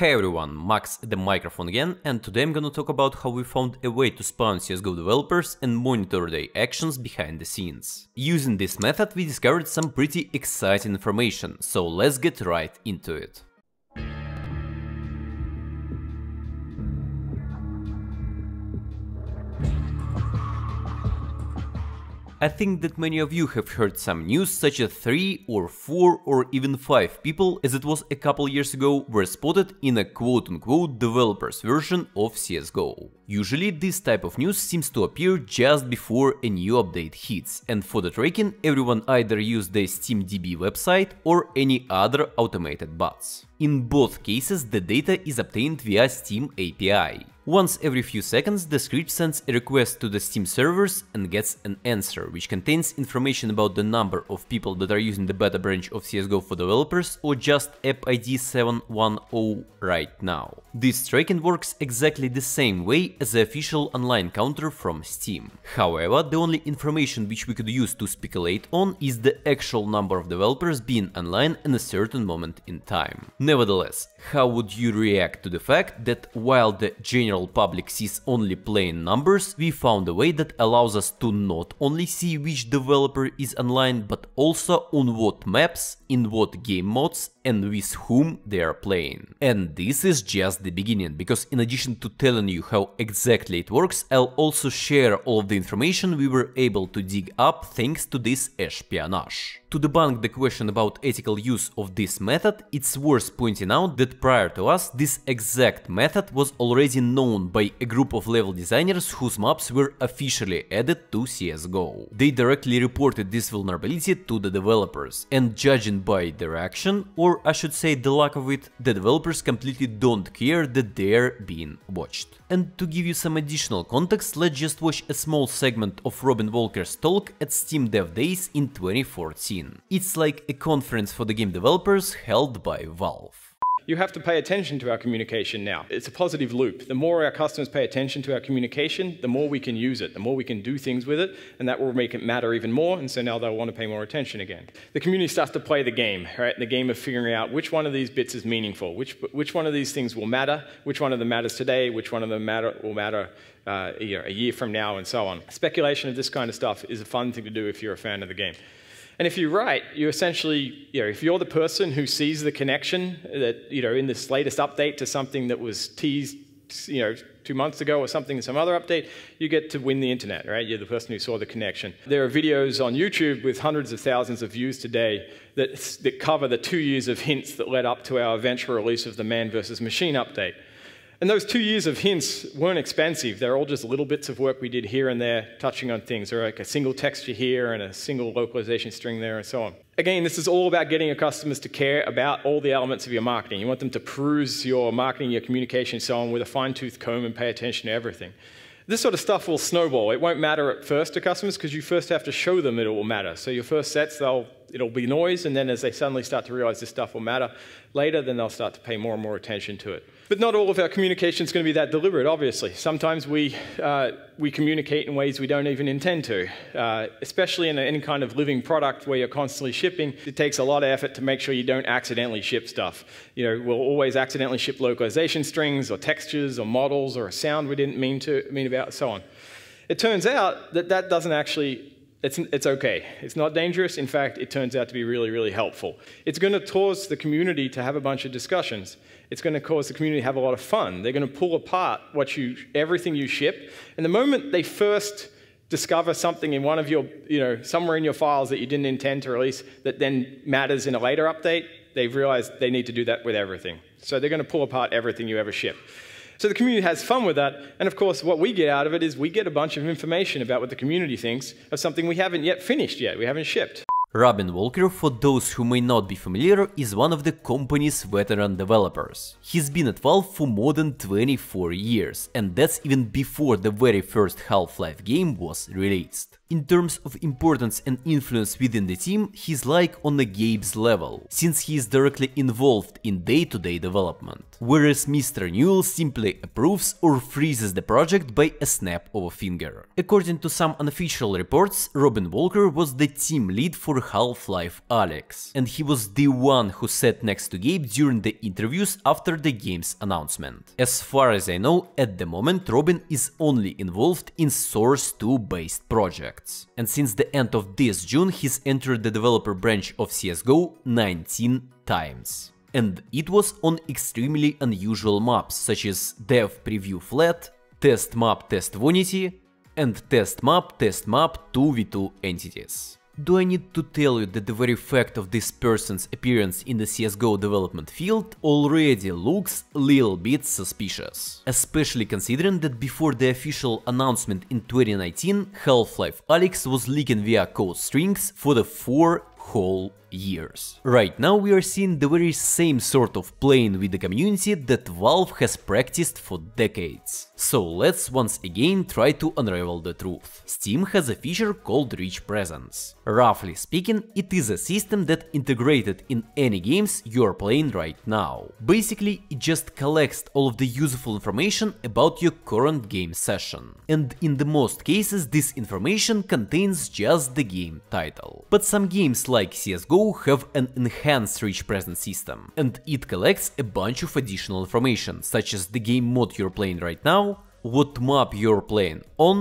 Hey everyone, Max at the microphone again, and today I'm gonna talk about how we found a way to spawn CSGO developers and monitor their actions behind the scenes. Using this method we discovered some pretty exciting information, so let's get right into it. I think that many of you have heard some news such as 3 or 4 or even 5 people, as it was a couple years ago, were spotted in a quote-unquote developer's version of CSGO. Usually this type of news seems to appear just before a new update hits, and for the tracking everyone either used the SteamDB website or any other automated bots. In both cases the data is obtained via Steam API. Once every few seconds the script sends a request to the Steam servers and gets an answer, which contains information about the number of people that are using the beta branch of CSGO for developers or just app ID 710 right now. This tracking works exactly the same way as the official online counter from Steam. However, the only information which we could use to speculate on is the actual number of developers being online in a certain moment in time. Nevertheless, how would you react to the fact that while the general public sees only plain numbers, we found a way that allows us to not only see which developer is online, but also on what maps, in what game modes and with whom they are playing. And this is just the beginning, because in addition to telling you how exactly it works, I'll also share all of the information we were able to dig up thanks to this espionage. To debunk the question about ethical use of this method, it's worth pointing out that prior to us, this exact method was already known by a group of level designers whose maps were officially added to CSGO. They directly reported this vulnerability to the developers, and judging by their action, or I should say the lack of it, the developers completely don't care that they're being watched. And to give you some additional context, let's just watch a small segment of Robin Walker's talk at Steam Dev Days in 2014. It's like a conference for the game developers held by Valve. You have to pay attention to our communication now. It's a positive loop. The more our customers pay attention to our communication, the more we can use it, the more we can do things with it, and that will make it matter even more, and so now they'll want to pay more attention again. The community starts to play the game, right? The game of figuring out which one of these bits is meaningful, which one of these things will matter, which one of them matters today, which one of them will matter a year from now, and so on. Speculation of this kind of stuff is a fun thing to do if you're a fan of the game. And if you write, you essentially, if you're the person who sees the connection that, in this latest update to something that was teased, 2 months ago or something in some other update, you get to win the internet, right? You're the person who saw the connection. There are videos on YouTube with hundreds of thousands of views today that cover the 2 years of hints that led up to our eventual release of the Man vs. Machine update. And those 2 years of hints weren't expensive. They're all just little bits of work we did here and there, touching on things, or like a single texture here and a single localization string there and so on. Again, this is all about getting your customers to care about all the elements of your marketing. You want them to peruse your marketing, your communication, and so on with a fine-tooth comb and pay attention to everything. This sort of stuff will snowball. It won't matter at first to customers because you first have to show them it will matter. So your first sets, it'll be noise, and then as they suddenly start to realize this stuff will matter later, then they'll start to pay more and more attention to it. But not all of our communication is going to be that deliberate, obviously. Sometimes we communicate in ways we don't even intend to, especially in any kind of living product where you're constantly shipping. It takes a lot of effort to make sure you don't accidentally ship stuff. We'll always accidentally ship localization strings or textures or models or a sound we didn't mean about and so on. It turns out that that doesn't actually, it's okay. It's not dangerous. In fact, it turns out to be really, really helpful. It's going to cause the community to have a bunch of discussions. It's going to cause the community to have a lot of fun. They're going to pull apart everything you ship. And the moment they first discover something in one of your, somewhere in your files that you didn't intend to release that then matters in a later update, they've realized they need to do that with everything. So they're going to pull apart everything you ever ship. So the community has fun with that, and of course what we get out of it is we get a bunch of information about what the community thinks of something we haven't yet finished yet, we haven't shipped. Robin Walker, for those who may not be familiar, is one of the company's veteran developers. He's been at Valve for more than 24 years, and that's even before the very first Half-Life game was released. In terms of importance and influence within the team, he's like on the game's level, since he is directly involved in day-to-day development, whereas Mr. Newell simply approves or freezes the project by a snap of a finger. According to some unofficial reports, Robin Walker was the team lead for Half-Life Alyx, and he was the one who sat next to Gabe during the interviews after the game's announcement. As far as I know, at the moment Robin is only involved in Source 2 based projects. And since the end of this June, he's entered the developer branch of CS:GO 19 times. And it was on extremely unusual maps, such as Dev Preview Flat, TestMap2v2 Vanity, and TestMap, TestMap2v2Entities. Do I need to tell you that the very fact of this person's appearance in the CSGO development field already looks a little bit suspicious? Especially considering that before the official announcement in 2019, Half-Life Alyx was leaking via code strings for the 4 whole years. Right now we are seeing the very same sort of playing with the community that Valve has practiced for decades. So let's once again try to unravel the truth. Steam has a feature called Rich Presence. Roughly speaking, it is a system that integrated in any games you are playing right now. Basically, it just collects all of the useful information about your current game session. And in the most cases, this information contains just the game title. But some games like CS:GO have an enhanced Rich Presence system, and it collects a bunch of additional information, such as the game mode you're playing right now, what map you're playing on,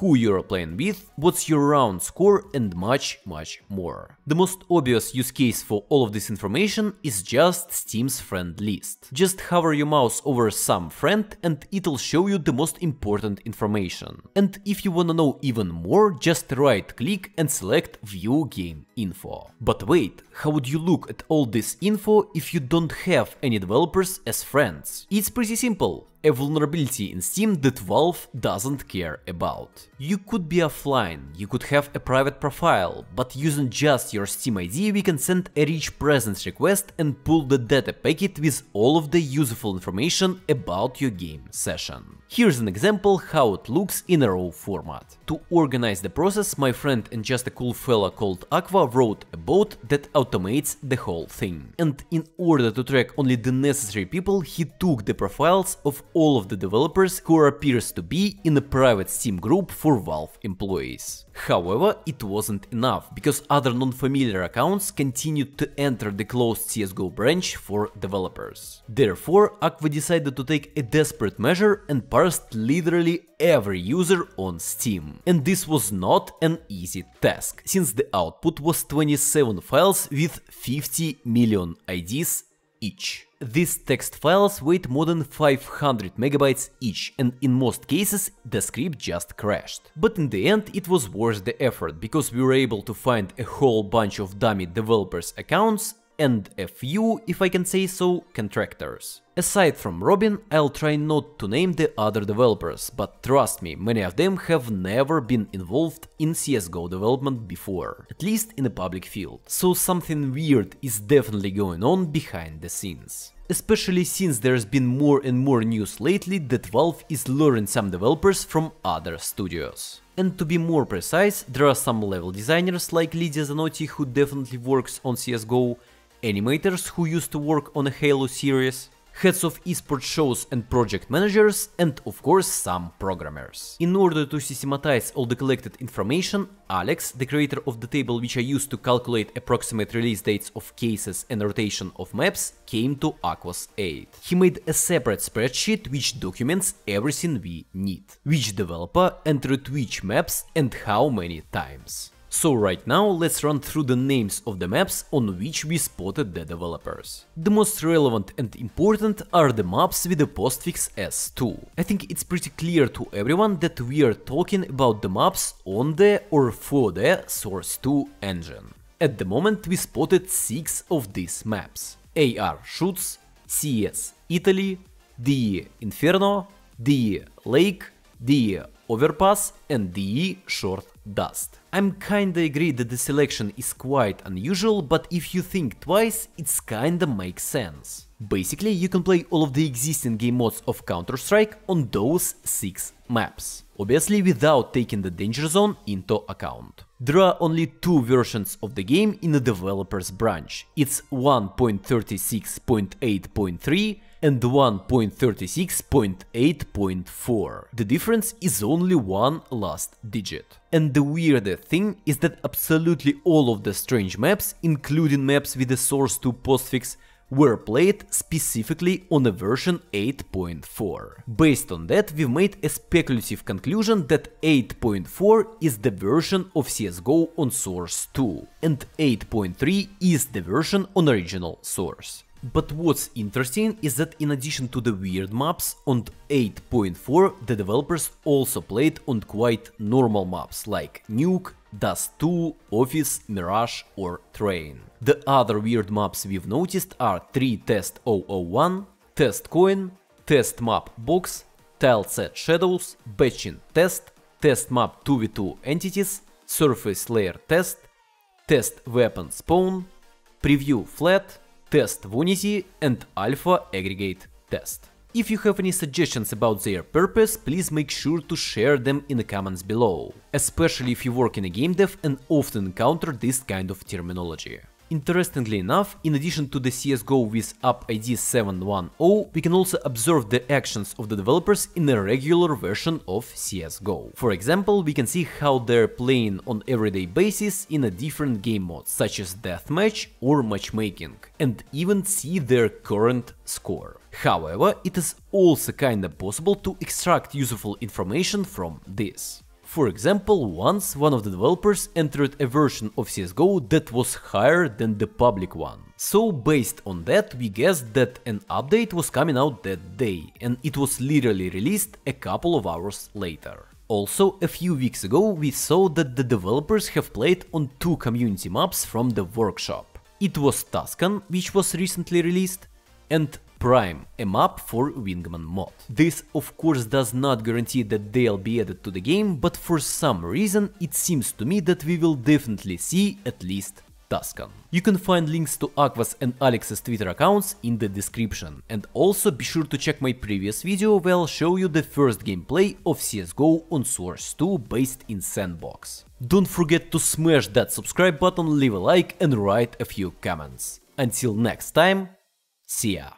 who you're playing with, what's your round score, and much, much more. The most obvious use case for all of this information is just Steam's friend list. Just hover your mouse over some friend and it'll show you the most important information. And if you wanna know even more, just right-click and select View Game Info. But wait, how would you look at all this info if you don't have any developers as friends? It's pretty simple. A vulnerability in Steam that Valve doesn't care about. You could be offline, you could have a private profile, but using just your Steam ID we can send a Rich Presence request and pull the data packet with all of the useful information about your game session. Here's an example how it looks in a raw format. To organize the process, my friend and just a cool fella called Aqua wrote a bot that automates the whole thing. And in order to track only the necessary people, he took the profiles of all of the developers who appears to be in a private Steam group for Valve employees. However, it wasn't enough, because other non-familiar accounts continued to enter the closed CSGO branch for developers. Therefore, Aqua decided to take a desperate measure and parsed literally every user on Steam. And this was not an easy task, since the output was 27 files with 50 million IDs each. These text files weighed more than 500 megabytes each, and in most cases the script just crashed. But in the end it was worth the effort, because we were able to find a whole bunch of dummy developers' accounts and a few, if I can say so, contractors. Aside from Robin, I'll try not to name the other developers, but trust me, many of them have never been involved in CSGO development before, at least in the public field. So something weird is definitely going on behind the scenes. Especially since there's been more and more news lately that Valve is luring some developers from other studios. And to be more precise, there are some level designers like Lydia Zanotti, who definitely works on CSGO, animators who used to work on a Halo series, heads of esports shows and project managers, and of course some programmers. In order to systematize all the collected information, Alex, the creator of the table which I used to calculate approximate release dates of cases and rotation of maps, came to Aqua's aid. He made a separate spreadsheet which documents everything we need, which developer entered which maps and how many times. So right now let's run through the names of the maps on which we spotted the developers. The most relevant and important are the maps with the postfix S2. I think it's pretty clear to everyone that we are talking about the maps on the or for the Source 2 engine. At the moment we spotted 6 of these maps: AR Schutz, CS Italy, DE Inferno, DE Lake, DE Overpass, and DE Short Dust. I'm kinda agree that the selection is quite unusual, but if you think twice, it's kinda makes sense. Basically, you can play all of the existing game modes of Counter-Strike on those 6 maps, obviously without taking the Danger Zone into account. There are only 2 versions of the game in the developer's branch. It's 1.36.8.3 and 1.36.8.4. The difference is only one last digit. And the weirdest thing is that absolutely all of the strange maps, including maps with the Source 2 postfix, were played specifically on a version 8.4. Based on that, we've made a speculative conclusion that 8.4 is the version of CSGO on Source 2, and 8.3 is the version on original Source. But what's interesting is that in addition to the weird maps on 8.4, the developers also played on quite normal maps like Nuke, Dust2, Office, Mirage or Train. The other weird maps we've noticed are 3Test001, TestCoin, TestMapBox, TilesetShadows, BatchingTest, TestMap2v2Entities, SurfaceLayerTest, TestWeaponSpawn, PreviewFlat, Test Vanity and Alpha Aggregate Test. If you have any suggestions about their purpose, please make sure to share them in the comments below, especially if you work in a game dev and often encounter this kind of terminology. Interestingly enough, in addition to the CSGO with app ID 710, we can also observe the actions of the developers in a regular version of CSGO. For example, we can see how they're playing on everyday basis in a different game mode, such as deathmatch or matchmaking, and even see their current score. However, it is also kinda possible to extract useful information from this. For example, once one of the developers entered a version of CSGO that was higher than the public one. So based on that, we guessed that an update was coming out that day, and it was literally released a couple of hours later. Also, a few weeks ago we saw that the developers have played on 2 community maps from the workshop. It was Tuscan, which was recently released, and Prime, a map for Wingman mod. This of course does not guarantee that they'll be added to the game, but for some reason it seems to me that we will definitely see at least Tuscan. You can find links to Aqua's and Alex's Twitter accounts in the description, and also be sure to check my previous video where I'll show you the first gameplay of CSGO on Source 2 based in Sandbox. Don't forget to smash that subscribe button, leave a like and write a few comments. Until next time, see ya!